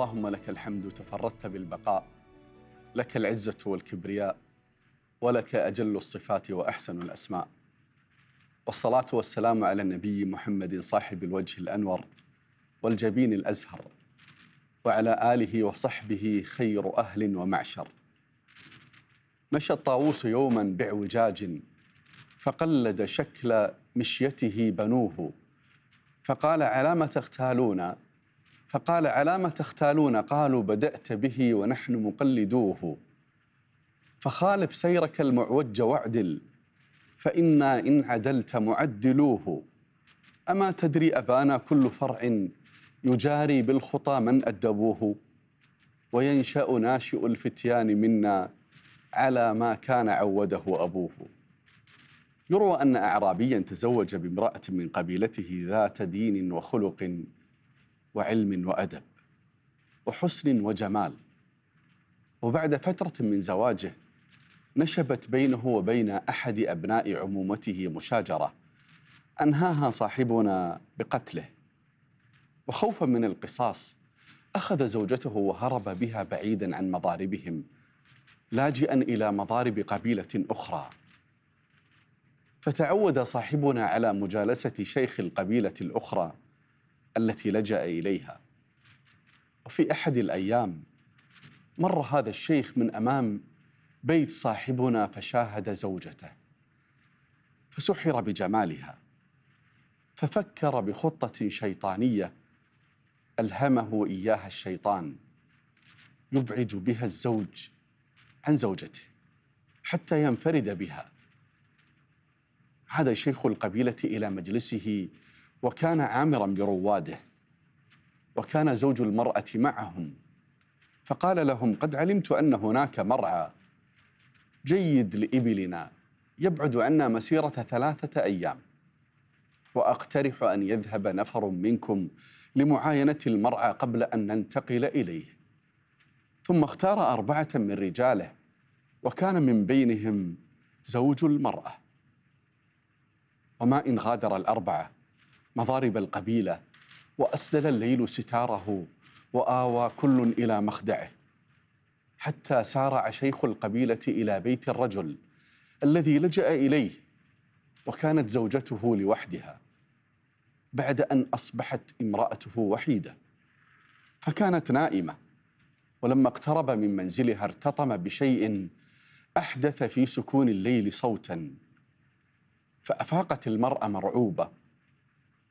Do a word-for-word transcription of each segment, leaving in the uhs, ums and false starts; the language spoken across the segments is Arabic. اللهم لك الحمد، تفردت بالبقاء، لك العزة والكبرياء، ولك أجل الصفات وأحسن الأسماء، والصلاة والسلام على النبي محمد صاحب الوجه الأنور والجبين الأزهر، وعلى آله وصحبه خير أهل ومعشر. مشى الطاووس يوما بعوجاج، فقلد شكل مشيته بنوه، فقال علام تختالون؟ فقال علام تختالون؟ قالوا بدأت به ونحن مقلدوه. فخالف سيرك المعوج واعدل، فإنا إن عدلت معدلوه. أما تدري أبانا كل فرع يجاري بالخطى من أدبوه، وينشأ ناشئ الفتيان منا على ما كان عوده أبوه. يروى أن أعرابيا تزوج بامرأة من قبيلته ذات دين وخلق وعلم وأدب وحسن وجمال، وبعد فترة من زواجه نشبت بينه وبين أحد أبناء عمومته مشاجرة أنهاها صاحبنا بقتله، وخوفا من القصاص أخذ زوجته وهرب بها بعيدا عن مضاربهم، لاجئا إلى مضارب قبيلة أخرى. فتعود صاحبنا على مجالسة شيخ القبيلة الأخرى التي لجأ إليها، وفي أحد الأيام مر هذا الشيخ من أمام بيت صاحبنا فشاهد زوجته، فسحر بجمالها، ففكر بخطة شيطانية ألهمه إياها الشيطان يبعد بها الزوج عن زوجته حتى ينفرد بها. عاد شيخ القبيلة إلى مجلسه وكان عامرا برواده، وكان زوج المرأة معهم، فقال لهم قد علمت أن هناك مرعى جيد لإبلنا يبعد عنا مسيرة ثلاثة أيام، وأقترح أن يذهب نفر منكم لمعاينة المرعى قبل أن ننتقل إليه. ثم اختار أربعة من رجاله، وكان من بينهم زوج المرأة. وما إن غادر الأربعة مضارب القبيلة، وأسدل الليل ستاره، وآوى كل إلى مخدعه، حتى سارع شيخ القبيلة إلى بيت الرجل الذي لجأ إليه، وكانت زوجته لوحدها بعد أن أصبحت امرأته وحيدة، فكانت نائمة. ولما اقترب من منزلها ارتطم بشيء أحدث في سكون الليل صوتا، فأفاقت المرأة مرعوبة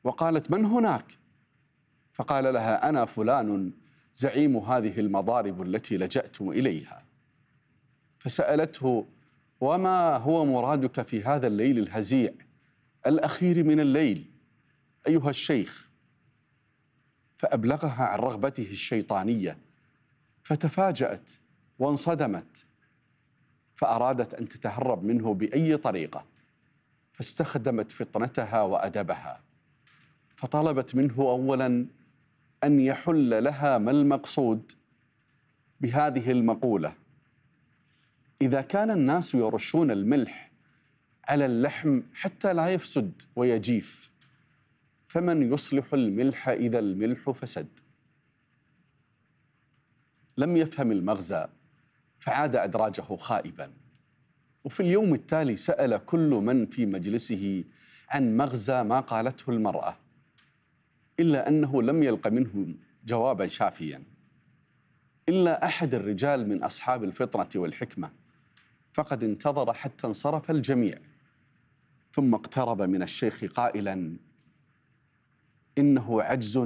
وقالت من هناك؟ فقال لها أنا فلان زعيم هذه المضارب التي لجأتم إليها. فسألته وما هو مرادك في هذا الليل الهزيع الأخير من الليل أيها الشيخ؟ فأبلغها عن رغبته الشيطانية، فتفاجأت وانصدمت، فأرادت أن تتهرب منه بأي طريقة، فاستخدمت فطنتها وأدبها، فطلبت منه أولا أن يحل لها ما المقصود بهذه المقولة: إذا كان الناس يرشون الملح على اللحم حتى لا يفسد ويجيف، فمن يصلح الملح إذا الملح فسد؟ لم يفهم المغزى، فعاد أدراجه خائبا. وفي اليوم التالي سأل كل من في مجلسه عن مغزى ما قالته المرأة، إلا أنه لم يلق منهم جوابا شافيا، إلا أحد الرجال من أصحاب الفطنة والحكمة، فقد انتظر حتى انصرف الجميع، ثم اقترب من الشيخ قائلا إنه عجز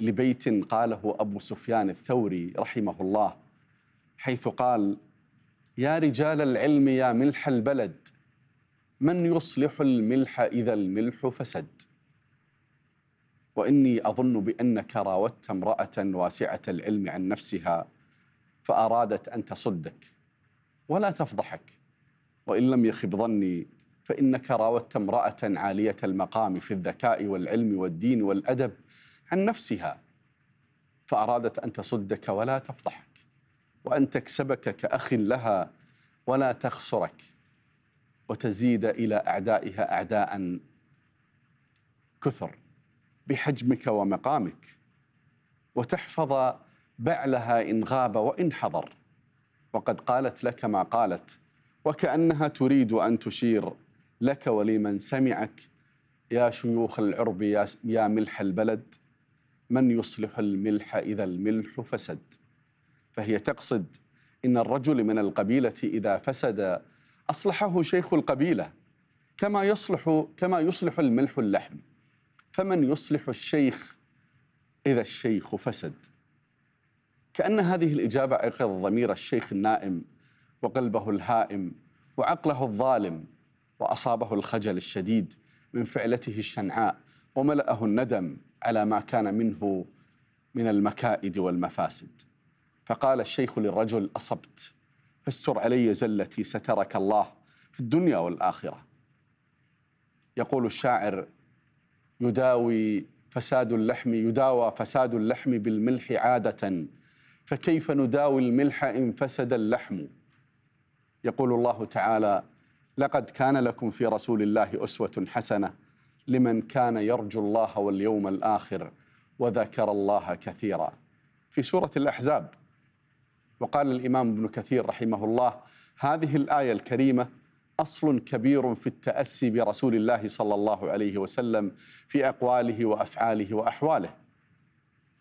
لبيت قاله أبو سفيان الثوري رحمه الله، حيث قال: يا رجال العلم يا ملح البلد، من يصلح الملح إذا الملح فسد. وإني أظن بأنك راودت امرأة واسعة العلم عن نفسها، فأرادت أن تصدك ولا تفضحك، وإن لم يخب ظني فإنك راودت امرأة عالية المقام في الذكاء والعلم والدين والأدب عن نفسها، فأرادت أن تصدك ولا تفضحك، وأن تكسبك كأخ لها ولا تخسرك، وتزيد إلى أعدائها أعداء كثر بحجمك ومقامك، وتحفظ باع لها إن غاب وإن حضر، وقد قالت لك ما قالت، وكأنها تريد أن تشير لك ولمن سمعك: يا شيوخ العرب، يا, يا ملح البلد، من يصلح الملح إذا الملح فسد. فهي تقصد إن الرجل من القبيلة إذا فسد أصلحه شيخ القبيلة، كما يصلح كما يصلح الملح اللحم، فمن يصلح الشيخ إذا الشيخ فسد. كأن هذه الإجابة أيقظ ضمير الشيخ النائم وقلبه الهائم وعقله الظالم، وأصابه الخجل الشديد من فعلته الشنعاء، وملأه الندم على ما كان منه من المكائد والمفاسد. فقال الشيخ للرجل: أصبت، فاستر علي زلتي، سترك الله في الدنيا والآخرة. يقول الشاعر: يداوي فساد اللحم يداوى فساد اللحم بالملح عادة، فكيف نداوي الملح إن فسد اللحم. يقول الله تعالى: لقد كان لكم في رسول الله أسوة حسنة لمن كان يرجو الله واليوم الآخر وذكر الله كثيرا، في سورة الأحزاب. وقال الإمام ابن كثير رحمه الله: هذه الآية الكريمة أصل كبير في التأسي برسول الله صلى الله عليه وسلم في أقواله وأفعاله وأحواله،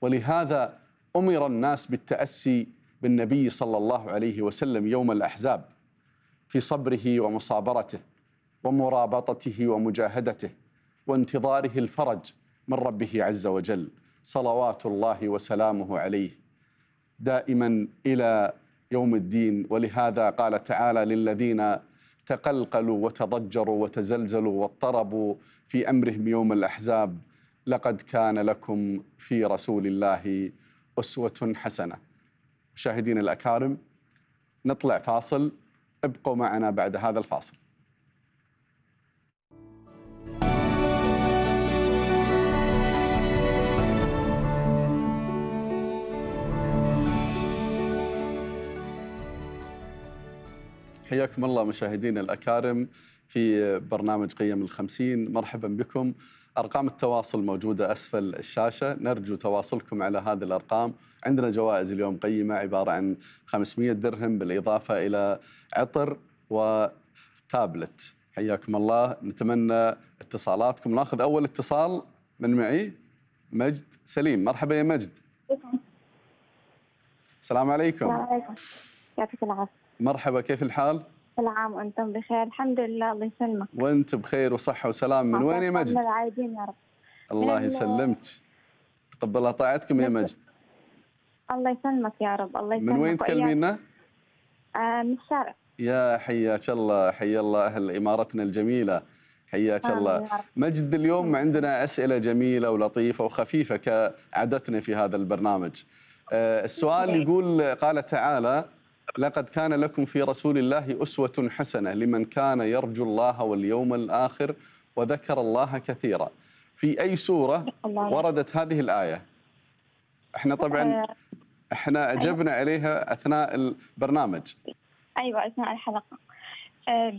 ولهذا أمر الناس بالتأسي بالنبي صلى الله عليه وسلم يوم الأحزاب في صبره ومصابرته ومرابطته ومجاهدته وانتظاره الفرج من ربه عز وجل، صلوات الله وسلامه عليه دائما إلى يوم الدين. ولهذا قال تعالى: للذين تقلقلوا وتضجروا وتزلزلوا واضطربوا في أمرهم يوم الأحزاب، لقد كان لكم في رسول الله أسوة حسنة. مشاهدين الأكارم، نطلع فاصل، ابقوا معنا بعد هذا الفاصل. حياكم الله مشاهدينا الأكارم في برنامج قيم الخمسين، مرحبا بكم. أرقام التواصل موجودة أسفل الشاشة، نرجو تواصلكم على هذه الأرقام. عندنا جوائز اليوم قيمة عبارة عن خمسمئة درهم بالإضافة إلى عطر وتابلت. حياكم الله، نتمنى اتصالاتكم. ناخذ أول اتصال من معي مجد سليم. مرحبا يا مجد. السلام عليكم. السلام عليكم، يعطيك العافية. مرحبا، كيف الحال؟ نعم وانتم بخير الحمد لله. الله يسلمك. وانت بخير وصحه وسلام. من وين يا مجد؟ من العايدين يا رب. الله يسلمك، تقبلها طاعتكم يا مجد. الله يسلمك يا رب. الله يسلمك. من وين تكلمينا؟ آه من الشارقة. يا حياك الله، حيا الله اهل امارتنا الجميله، حياك الله. مجد اليوم عندنا اسئله جميله ولطيفه وخفيفه كعادتنا في هذا البرنامج. آه السؤال يقول: قال تعالى: لقد كان لكم في رسول الله أسوة حسنة لمن كان يرجو الله واليوم الآخر وذكر الله كثيرا. في أي سورة وردت هذه الآية؟ احنا طبعا احنا أجبنا عليها أثناء البرنامج. أيوة أثناء الحلقة.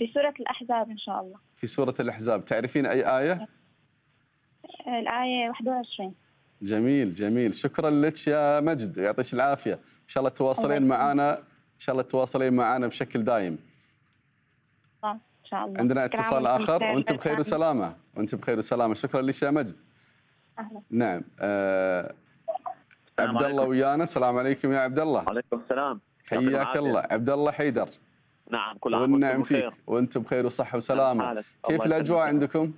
بسورة الأحزاب إن شاء الله. في سورة الأحزاب. تعرفين أي آية؟ الآية واحد وعشرين. جميل جميل، شكرا لك يا مجد، يعطيك العافية. إن شاء الله تواصلين معنا، إن شاء الله تواصلين معنا بشكل دائم. إن شاء الله. عندنا اتصال آخر، وأنت بخير وسلامة، وأنت بخير وسلامة، شكرا لك يا مجد. أهلا. نعم. آه عبد الله ويانا، السلام عليكم يا عبد الله. وعليكم السلام. حياك الله، عبد الله حيدر. نعم كل عام والنعم فيك، وأنت بخير وصحة وسلامة. كيف الأجواء عندكم؟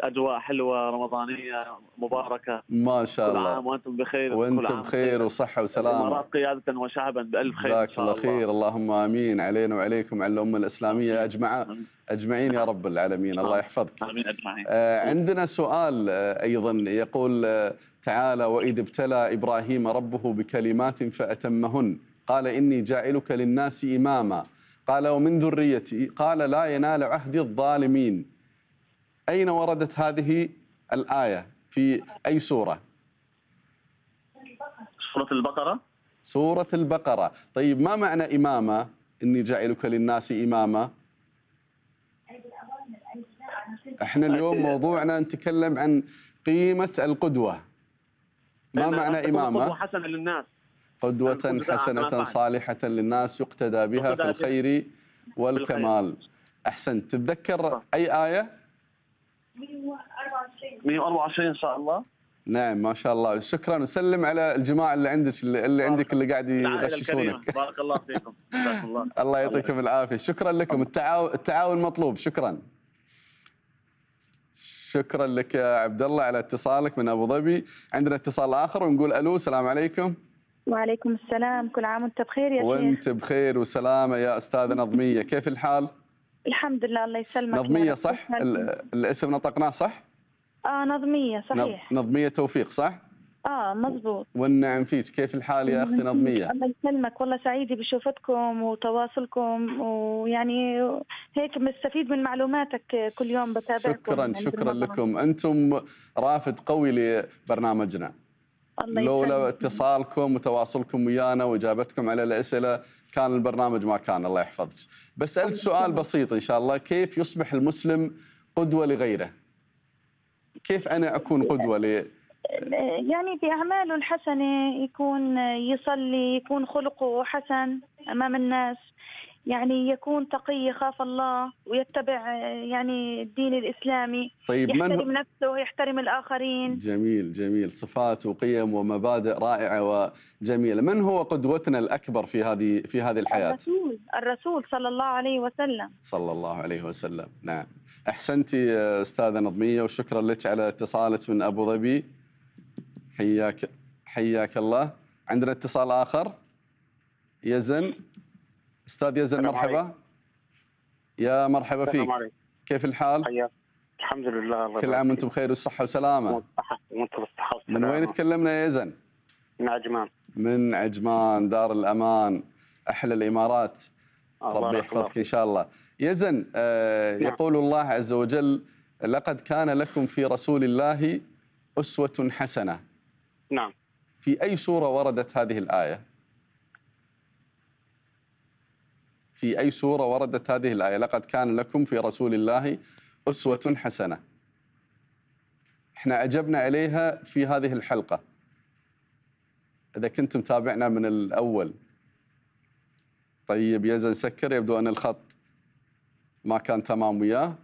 أجواء حلوة رمضانية مباركة ما شاء الله. كل عام وأنتم بخير. وأنتم بخير وصحة وسلامة. الإمارات قيادة وشعبا بألف خير. جزاك الله خير، اللهم آمين علينا وعليكم وعلى الأمة الإسلامية أجمع أجمعين يا رب العالمين، الله يحفظك. آمين أجمعين. عندنا سؤال أيضا يقول تعالى: وإذ ابتلى إبراهيم ربه بكلمات فأتمهن قال إني جاعلك للناس إماما قال ومن ذريتي قال لا ينال عهدي الظالمين. أين وردت هذه الآية؟ في أي سورة؟ سورة البقرة. سورة البقرة. طيب ما معنى إمامة؟ إني جاعلك للناس إمامة. إحنا اليوم موضوعنا نتكلم عن قيمة القدوة. ما معنى إمامة؟ قدوة حسنة للناس. قدوة حسنة صالحة للناس يقتدى بها في الخير والكمال. أحسن. تتذكر أي آية؟ مئة وأربعة وعشرين إن شاء الله. نعم ما شاء الله، شكرا. وسلم على الجماعة اللي عندك اللي عندك اللي قاعد يغششونك. بارك الله فيكم. الله الله يعطيكم العافية. شكرا لكم، التعاون التعاون مطلوب. شكرا. شكرا لك يا عبد الله على اتصالك من ابو ظبي. عندنا اتصال اخر ونقول الو. السلام عليكم. وعليكم السلام، كل عام وانت بخير يا شيخ. وانت بخير وسلامه يا استاذه نظميه، كيف الحال؟ الحمد لله الله يسلمك. نظميه صح؟ الاسم نطقناه صح؟ اه نظميه صحيح. نظميه توفيق صح؟ اه مضبوط. والنعم فيك، كيف الحال يا اختي نظميه؟ الله يسلمك، والله سعيده بشوفتكم وتواصلكم، ويعني هيك بستفيد من معلوماتك كل يوم بتابعكم. شكرا شكرا لكم، انتم رافد قوي لبرنامجنا. الله يسلمك. لولا اتصالكم وتواصلكم ويانا واجابتكم على الاسئله كان البرنامج ما كان. الله يحفظك. بسالك سؤال بسيط ان شاء الله، كيف يصبح المسلم قدوه لغيره؟ كيف انا اكون قدوه ل يعني بأعماله الحسنة، يكون يصلي، يكون خلقه حسن أمام الناس، يعني يكون تقي يخاف الله ويتبع يعني الدين الإسلامي. طيب يحترم من... نفسه ويحترم الآخرين. جميل جميل، صفات وقيم ومبادئ رائعة وجميلة. من هو قدوتنا الأكبر في هذه في هذه الحياة؟ الرسول الرسول صلى الله عليه وسلم. صلى الله عليه وسلم. نعم أحسنتي أستاذة نظمية، وشكرا لك على اتصالك من أبو ظبي. حياك حياك الله. عندنا اتصال آخر. يزن، أستاذ يزن مرحبا. عليك. يا مرحبا فيك. عليك. كيف الحال؟ حياك. الحمد لله الله. كل عام وأنتم بخير والصحة والسلامة. وأنتم بالصحة والسلامة. من وين تكلمنا يا يزن؟ من عجمان. من عجمان دار الأمان أحلى الإمارات. ربي يحفظك إن شاء الله. يزن آه نعم. يقول الله عز وجل لقد كان لكم في رسول الله أسوة حسنة. نعم. في أي سورة وردت هذه الآية؟ في أي سورة وردت هذه الآية؟ لقد كان لكم في رسول الله أسوة حسنة. احنا عجبنا عليها في هذه الحلقة. إذا كنتم تابعنا من الأول. طيب يزن سكر، يبدو أن الخط ما كان تمام وياه.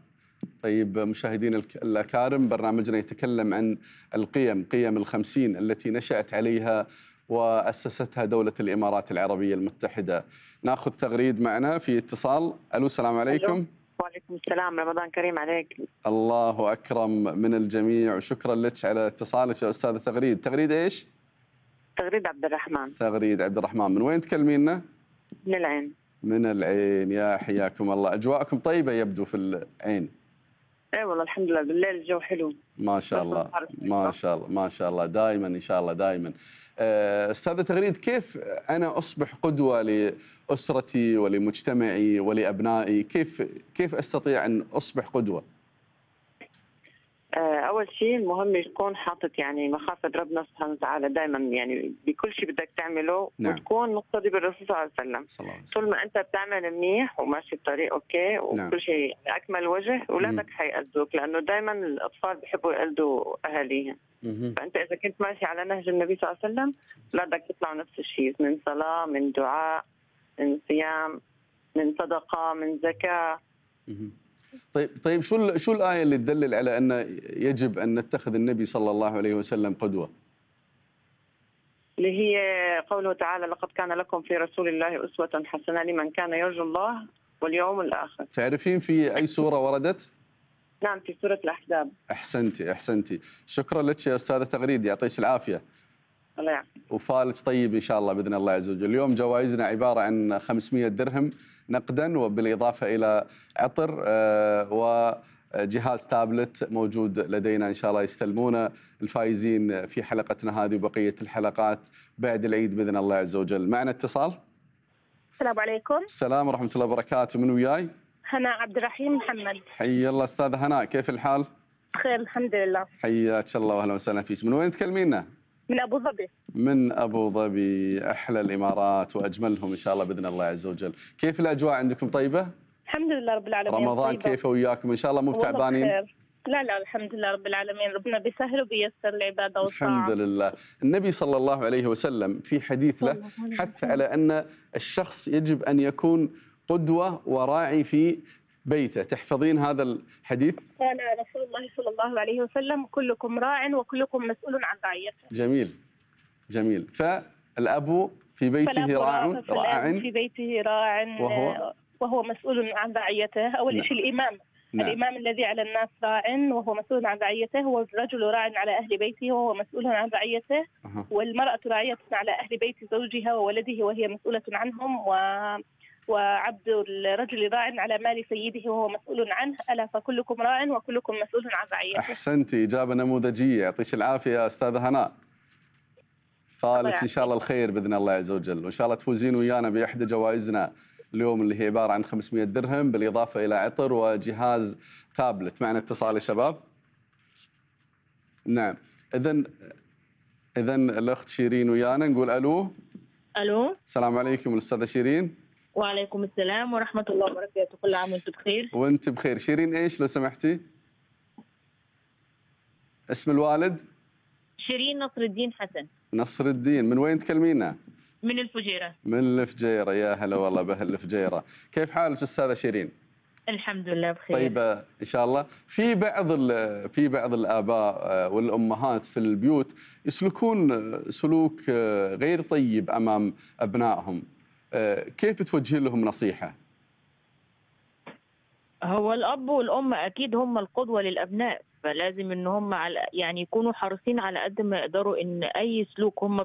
طيب مشاهدين الأكارم، برنامجنا يتكلم عن القيم، قيم الخمسين التي نشأت عليها وأسستها دولة الإمارات العربية المتحدة. ناخذ تغريد معنا في اتصال. ألو السلام عليكم. وعليكم السلام، رمضان كريم عليك. الله أكرم من الجميع، وشكرا لك على اتصالك يا أستاذة تغريد. تغريد إيش؟ تغريد عبد الرحمن. تغريد عبد الرحمن. من وين تكلمينا؟ من العين. من العين. يا حياكم الله، أجواءكم طيبة يبدو في العين. اي والله الحمد لله، بالليل الجو حلو ما شاء الله ما شاء الله ما شاء الله، دائما ان شاء الله دائما. استاذه تغريد، كيف انا اصبح قدوه لاسرتي ولمجتمعي ولابنائي؟ كيف كيف استطيع ان اصبح قدوه؟ اول شيء المهم يكون حاطط يعني مخافه ربنا سبحانه وتعالى دائما، يعني بكل شيء بدك تعمله. نعم. وتكون مقتدي بالرسول صلى الله عليه وسلم. طول ما انت بتعمل منيح وماشي بطريق اوكي وكل شيء اكمل وجه، اولادك حيقلدوك، لانه دائما الاطفال بحبوا يقلدوا اهاليهم. فانت اذا كنت ماشي على نهج النبي صلى الله عليه وسلم اولادك يطلعوا نفس الشيء، من صلاه، من دعاء، من صيام، من صدقه، من زكاه. طيب طيب شو شو الآية اللي تدلل على أن يجب أن نتخذ النبي صلى الله عليه وسلم قدوة؟ اللي هي قوله تعالى لقد كان لكم في رسول الله أسوة حسنة لمن كان يرجو الله واليوم الآخر. تعرفين في أي سورة وردت؟ نعم في سورة الأحزاب. أحسنتي أحسنتي، شكرا لك يا أستاذة تغريد، يعطيك العافية. الله يعافيك. وفالك طيب إن شاء الله بإذن الله عز وجل. اليوم جوائزنا عبارة عن خمسمئة درهم نقدا، وبالاضافه الى عطر وجهاز تابلت موجود لدينا ان شاء الله يستلمونه الفائزين في حلقتنا هذه وبقيه الحلقات بعد العيد باذن الله عز وجل. معنا اتصال. السلام عليكم. السلام ورحمه الله وبركاته، من وياي؟ هناء عبد الرحيم محمد. حيا الله استاذه هناء، كيف الحال؟ بخير الحمد لله. حياك الله واهلا وسهلا فيك، من وين تكلمينا؟ من أبو ظبي. من أبو ظبي أحلى الإمارات وأجملهم إن شاء الله بإذن الله عز وجل. كيف الأجواء عندكم طيبة؟ الحمد لله رب العالمين. رمضان طيبة. كيف وياكم إن شاء الله؟ مو تعبانين؟ لا لا الحمد لله رب العالمين، ربنا بيسهل وبييسر العبادة والطاعة. الحمد لله. النبي صلى الله عليه وسلم في حديث له حث على أن الشخص يجب أن يكون قدوة وراعي في بيته، تحفظين هذا الحديث؟ قال رسول الله صلى الله عليه وسلم كلكم راع وكلكم مسؤول عن رعيته. جميل جميل. فالأب في بيته راع راع في بيته راع وهو وهو مسؤول عن رعيته. أول نعم. شيء الإمام. نعم. الإمام الذي على الناس راع وهو مسؤول عن رعيته، والرجل راع على أهل بيته وهو مسؤول عن رعيته، أه. والمرأة راعية على أهل بيت زوجها وولده وهي مسؤولة عنهم، و... وعبد الرجل راع على مال سيده وهو مسؤول عنه، ألا فكلكم راع وكلكم مسؤول عن رعيته. أحسنتي، إجابة نموذجية، يعطيك العافية يا أستاذة هناء. طالت إن شاء الله الخير بإذن الله عز وجل، وإن شاء الله تفوزين ويانا بإحدى جوائزنا اليوم اللي هي عبارة عن خمسمئة درهم بالإضافة إلى عطر وجهاز تابلت. معنا اتصال يا شباب؟ نعم. إذن إذن الأخت شيرين ويانا، نقول ألو. ألو. السلام عليكم الأستاذة شيرين. وعليكم السلام ورحمة الله وبركاته، كل عام وأنتم بخير. وأنت بخير. شيرين إيش لو سمحتي؟ اسم الوالد؟ شيرين نصر الدين حسن. نصر الدين، من وين تكلمينا؟ من الفجيرة. من الفجيرة، يا هلا والله بأهل الفجيرة. كيف حالك أستاذة شيرين؟ الحمد لله بخير. طيبة إن شاء الله. في بعض في بعض الآباء والأمهات في البيوت يسلكون سلوك غير طيب أمام أبنائهم، كيف توجه لهم نصيحة؟ هو الأب والأم أكيد هم القدوة للأبناء، فلازم إن هم على يعني يكونوا حريصين على قد ما يقدروا إن أي سلوك هم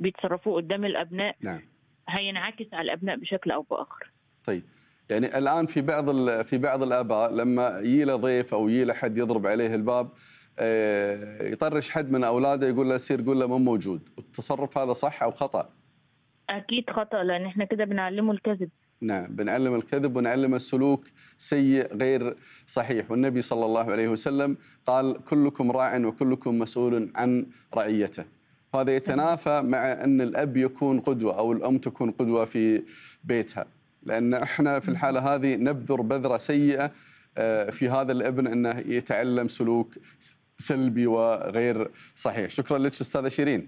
بيتصرفوه قدام الأبناء نعم. هينعكس على الأبناء بشكل أو بآخر. طيب، يعني الآن في بعض في بعض الآباء لما يجي ضيف أو يجي حد يضرب عليه الباب يطرش حد من أولاده يقول له سير قول له مو موجود، التصرف هذا صح أو خطأ؟ أكيد خطأ، لأن إحنا كده بنعلمه الكذب. نعم، بنعلم الكذب ونعلم السلوك سيء غير صحيح، والنبي صلى الله عليه وسلم قال كلكم راع وكلكم مسؤول عن رعيته. هذا يتنافى مع أن الأب يكون قدوة أو الأم تكون قدوة في بيتها، لأن إحنا في الحالة هذه نبذر بذرة سيئة في هذا الابن أنه يتعلم سلوك سلبي وغير صحيح. شكرا لك أستاذة شيرين.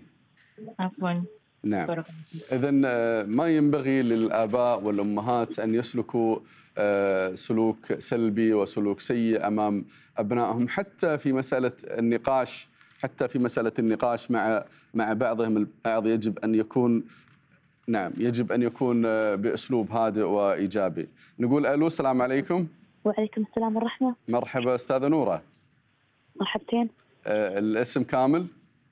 عفوا. نعم. إذن ما ينبغي للآباء والأمهات أن يسلكوا سلوك سلبي وسلوك سيء أمام أبنائهم، حتى في مسألة النقاش، حتى في مسألة النقاش مع مع بعضهم البعض يجب أن يكون نعم يجب أن يكون بأسلوب هادئ وإيجابي. نقول ألو. السلام عليكم. وعليكم السلام ورحمة. مرحبا أستاذة نورة. مرحبتين. الاسم كامل؟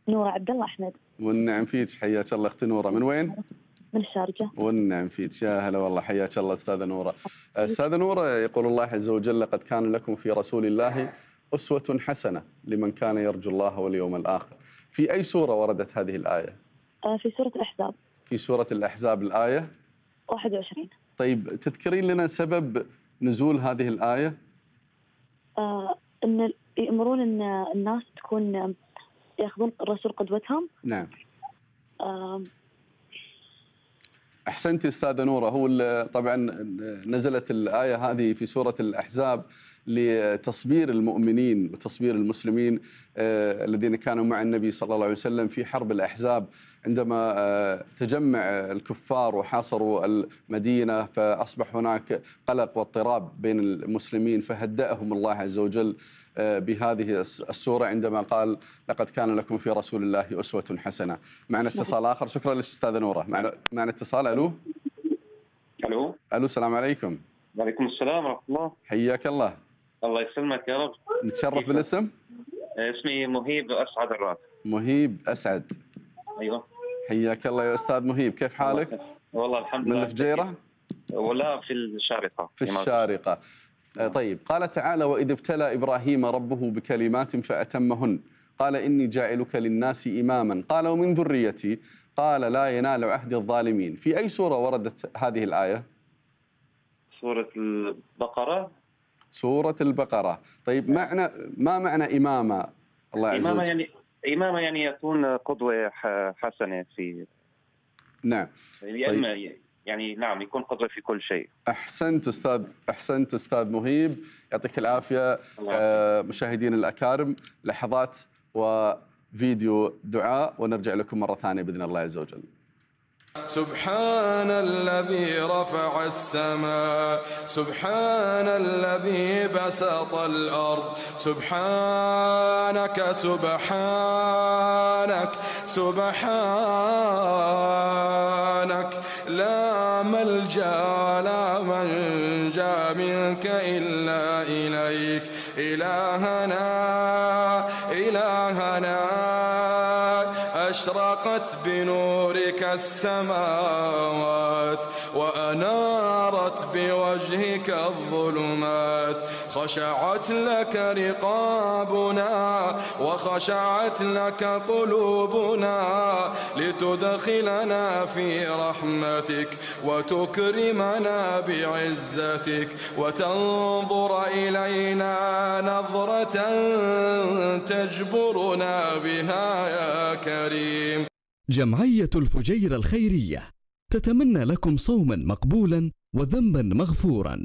نورة عبد الله أحمد. والنعم فيك، حياك الله اختي نوره. من وين؟ من الشارقه. والنعم فيك، يا هلا والله، حياك الله استاذه نوره. استاذه نوره، يقول الله عز وجل لقد كان لكم في رسول الله اسوه حسنه لمن كان يرجو الله واليوم الاخر. في اي سوره وردت هذه الايه؟ في سوره الاحزاب. في سوره الاحزاب الايه واحد وعشرين. طيب تذكرين لنا سبب نزول هذه الايه؟ آه ان يأمرون ان الناس تكون ياخذون الرسول قدوتهم. نعم. أم... احسنتي استاذه نوره. هو طبعا نزلت الايه هذه في سوره الاحزاب لتصبير المؤمنين وتصبير المسلمين آه الذين كانوا مع النبي صلى الله عليه وسلم في حرب الاحزاب، عندما آه تجمع الكفار وحاصروا المدينه، فاصبح هناك قلق واضطراب بين المسلمين، فهدأهم الله عز وجل بهذه السورة عندما قال لقد كان لكم في رسول الله أسوة حسنة. معنا اتصال آخر. شكرا لك أستاذة نورة. معنا اتصال. ألو. ألو. ألو. السلام عليكم. وعليكم السلام ورحمة الله. حياك الله. الله يسلمك يا رب. نتشرف بالاسم. اسمي مهيب أسعد الراد. مهيب أسعد. أيوه. حياك الله يا أستاذ مهيب، كيف حالك؟ والله الحمد لله. من الفجيرة؟ ولا في الشارقة. في الشارقة. طيب، قال تعالى وإذ ابتلى إبراهيم ربه بكلمات فأتمهن قال إني جاعلك للناس إماما قال ومن ذريتي قال لا ينال عهد الظالمين. في أي سورة وردت هذه الآية؟ سورة البقرة. سورة البقرة. طيب معنى ما معنى إماما؟ الله عز وجل. إماما يعني إماما يعني يكون قدوة حسنة في. نعم. طيب. يعني نعم يكون قدوة في كل شيء. أحسنت أستاذ أحسنت أستاذ مهيب، يعطيك العافية. آه مشاهدين الأكارم، لحظات وفيديو دعاء ونرجع لكم مرة ثانية بإذن الله عز وجل. سبحان الذي رفع السماء، سبحان الذي بسط الأرض، سبحانك سبحانك سبحانك لا ملجأ لا منجا منك إلا إليك. إلهنا إلهنا أشرقت بنورك السماوات وأنارت بوجهك الظلمات، خشعت لك رقابنا وخشعت لك قلوبنا لتدخلنا في رحمتك وتكرمنا بعزتك وتنظر إلينا نظرة تجبرنا بها يا كريم. جمعية الفجيرة الخيرية تتمنى لكم صوما مقبولا وذنبا مغفورا.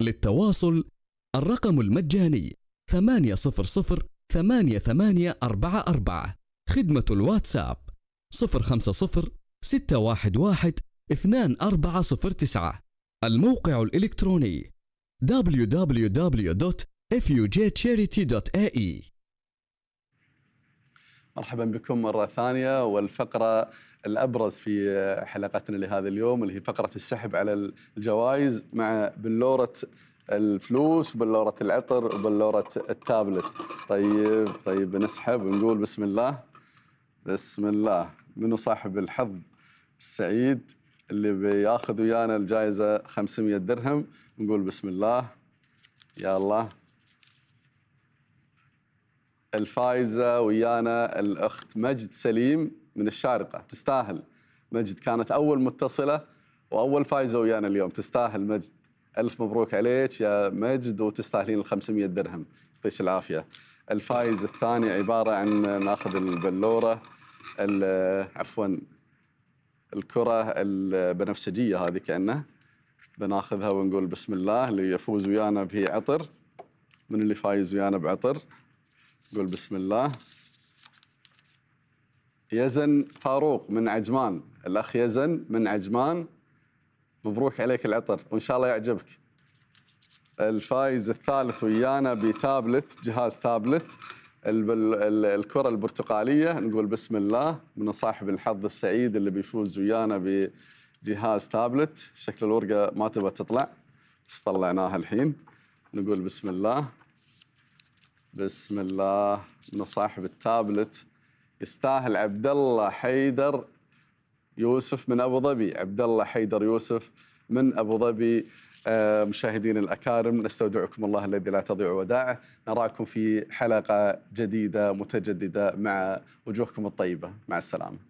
للتواصل الرقم المجاني ثمانية صفر صفر ثمانية ثمانية أربعة أربعة، خدمة الواتساب صفر خمسة صفر ستة واحد واحد اثنين أربعة صفر تسعة، الموقع الإلكتروني دبليو دبليو دبليو دوت إف يو جي تشاريتي دوت إيه إي. مرحبا بكم مرة ثانية، والفقرة الأبرز في حلقتنا لهذا اليوم اللي هي فقرة السحب على الجوائز مع بلورة الفلوس وبلورة العطر وبلورة التابلت. طيب طيب نسحب ونقول بسم الله بسم الله. منو صاحب الحظ السعيد اللي بياخذ ويانا الجائزة خمسمئة درهم؟ نقول بسم الله. يا الله، الفائزة ويانا الأخت مجد سليم من الشارقة. تستاهل مجد، كانت أول متصلة وأول فائزة ويانا اليوم. تستاهل مجد، ألف مبروك عليك يا مجد، وتستاهلين ال خمسمئة درهم، يعطيك العافية. الفائز الثاني عبارة عن ناخذ البلورة عفوا الكرة البنفسجية هذه كأنها، بناخذها ونقول بسم الله. اللي يفوز ويانا بعطر، من اللي فايز ويانا بعطر؟ نقول بسم الله. يزن فاروق من عجمان، الأخ يزن من عجمان، مبروك عليك العطر وإن شاء الله يعجبك. الفائز الثالث ويانا بتابلت، جهاز تابلت، الكرة البرتقالية، نقول بسم الله. من صاحب الحظ السعيد اللي بيفوز ويانا بجهاز تابلت، شكل الورقة ما تبغى تطلع بس طلعناها الحين، نقول بسم الله بسم الله. من صاحب التابلت يستاهل عبد الله حيدر يوسف من ابوظبي، عبد الله حيدر يوسف من ابوظبي. مشاهدين الأكارم، نستودعكم الله الذي لا تضيع ودائعه، نراكم في حلقة جديدة متجددة مع وجوهكم الطيبة، مع السلامة.